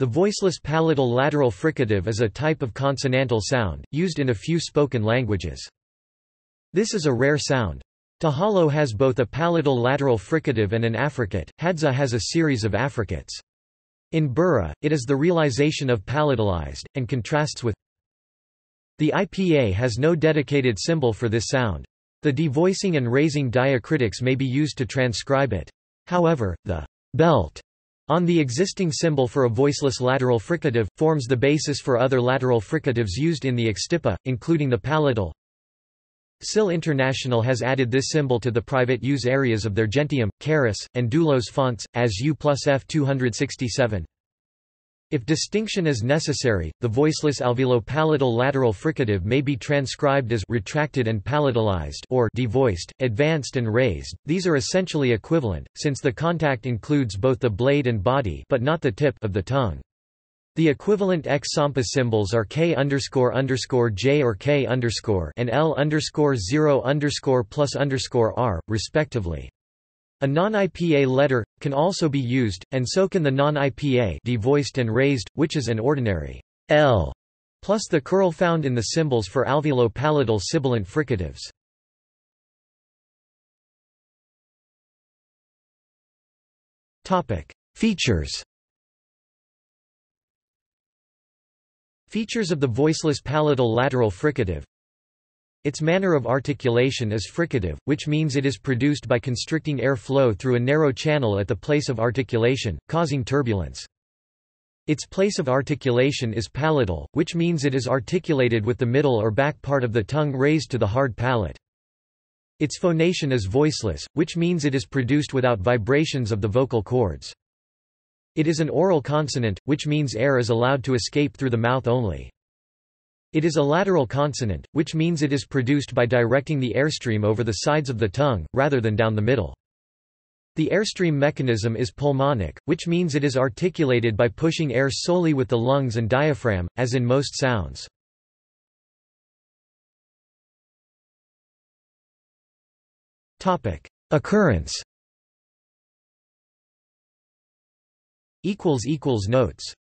The voiceless palatal lateral fricative is a type of consonantal sound, used in a few spoken languages. This is a rare sound. Dahalo has both a palatal lateral fricative and an affricate. Hadza has a series of affricates. In Bura, it is the realization of palatalized, and contrasts with. The IPA has no dedicated symbol for this sound. The devoicing and raising diacritics may be used to transcribe it. However, the belt on the existing symbol for a voiceless lateral fricative forms the basis for other lateral fricatives used in the extIPA, including the palatal. SIL International has added this symbol to the private use areas of their Gentium, Charis, and Doulos fonts, as U+F267. If distinction is necessary, the voiceless alveolo-palatal lateral fricative may be transcribed as retracted and palatalized or devoiced, advanced and raised. These are essentially equivalent, since the contact includes both the blade and body but not the tip of the tongue. The equivalent X-Sampa symbols are K__J or K_ and L_0_+_R, respectively. A non-IPA letter can also be used, and so can the non-IPA devoiced and raised, which is an ordinary L plus the curl found in the symbols for alveolo-palatal sibilant fricatives. Topic: Features. Features of the voiceless palatal lateral fricative. Its manner of articulation is fricative, which means it is produced by constricting air flow through a narrow channel at the place of articulation, causing turbulence. Its place of articulation is palatal, which means it is articulated with the middle or back part of the tongue raised to the hard palate. Its phonation is voiceless, which means it is produced without vibrations of the vocal cords. It is an oral consonant, which means air is allowed to escape through the mouth only. It is a lateral consonant, which means it is produced by directing the airstream over the sides of the tongue, rather than down the middle. The airstream mechanism is pulmonic, which means it is articulated by pushing air solely with the lungs and diaphragm, as in most sounds. Occurrence. Notes